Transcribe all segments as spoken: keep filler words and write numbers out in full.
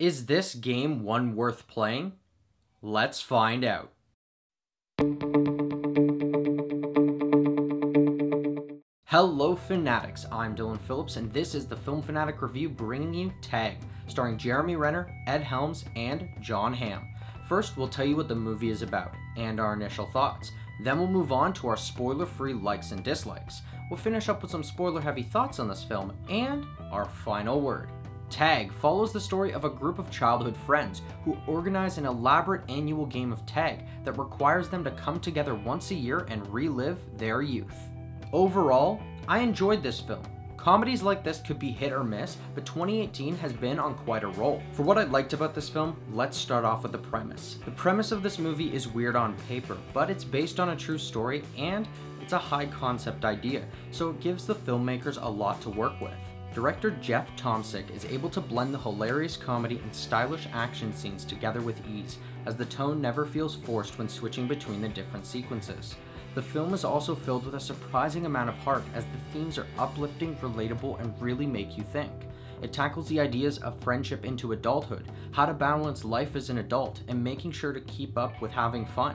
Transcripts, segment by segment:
Is this game one worth playing? Let's find out. Hello Fanatics, I'm Dylan Phillips and this is the Film Fanatic Review bringing you Tag, starring Jeremy Renner, Ed Helms, and Jon Hamm. First, we'll tell you what the movie is about, and our initial thoughts. Then we'll move on to our spoiler-free likes and dislikes. We'll finish up with some spoiler-heavy thoughts on this film, and our final word. Tag follows the story of a group of childhood friends who organize an elaborate annual game of tag that requires them to come together once a year and relive their youth. Overall, I enjoyed this film. Comedies like this could be hit or miss, but twenty eighteen has been on quite a roll. For what I liked about this film, let's start off with the premise. The premise of this movie is weird on paper, but it's based on a true story and it's a high concept idea, so it gives the filmmakers a lot to work with. Director Jeff Tomsic is able to blend the hilarious comedy and stylish action scenes together with ease, as the tone never feels forced when switching between the different sequences. The film is also filled with a surprising amount of heart, as the themes are uplifting, relatable, and really make you think. It tackles the ideas of friendship into adulthood, how to balance life as an adult, and making sure to keep up with having fun,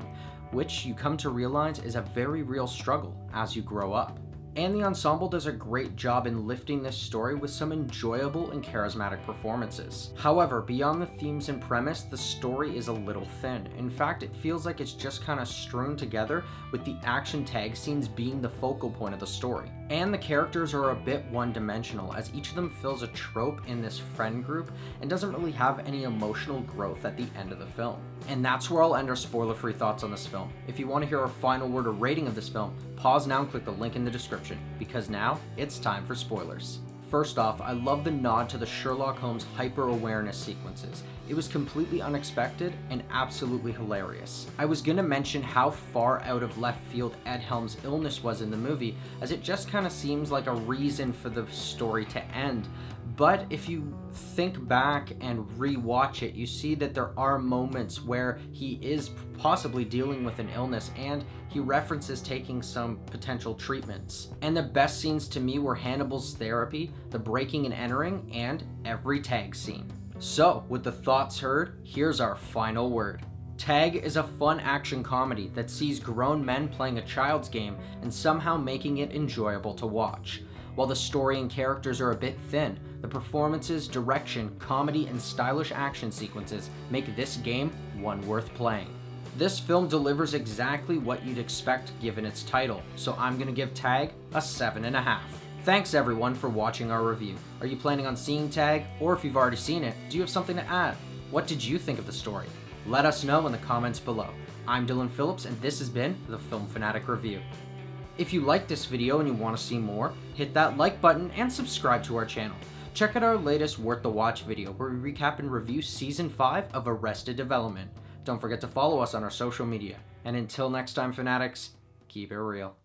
which you come to realize is a very real struggle as you grow up. And the ensemble does a great job in lifting this story with some enjoyable and charismatic performances. However, beyond the themes and premise, the story is a little thin. In fact, it feels like it's just kind of strewn together, with the action tag scenes being the focal point of the story. And the characters are a bit one-dimensional, as each of them fills a trope in this friend group and doesn't really have any emotional growth at the end of the film. And that's where I'll end our spoiler-free thoughts on this film. If you want to hear our final word or rating of this film, pause now and click the link in the description, because now it's time for spoilers. First off, I love the nod to the Sherlock Holmes hyper-awareness sequences. It was completely unexpected and absolutely hilarious. I was gonna mention how far out of left field Ed Helms' illness was in the movie, as it just kinda seems like a reason for the story to end. But if you think back and re-watch it, you see that there are moments where he is possibly dealing with an illness, and he references taking some potential treatments. And the best scenes to me were Hannibal's therapy, the breaking and entering, and every tag scene. So, with the thoughts heard, here's our final word. Tag is a fun action comedy that sees grown men playing a child's game and somehow making it enjoyable to watch. While the story and characters are a bit thin, the performances, direction, comedy, and stylish action sequences make this game one worth playing. This film delivers exactly what you'd expect given its title, so I'm gonna give Tag a seven and a half. Thanks everyone for watching our review. Are you planning on seeing Tag? Or if you've already seen it, do you have something to add? What did you think of the story? Let us know in the comments below. I'm Dylan Phillips and this has been the Film Fanatic Review. If you like this video and you want to see more, hit that like button and subscribe to our channel. Check out our latest Worth the Watch video where we recap and review Season five of Arrested Development. Don't forget to follow us on our social media. And until next time, Fanatics, keep it real.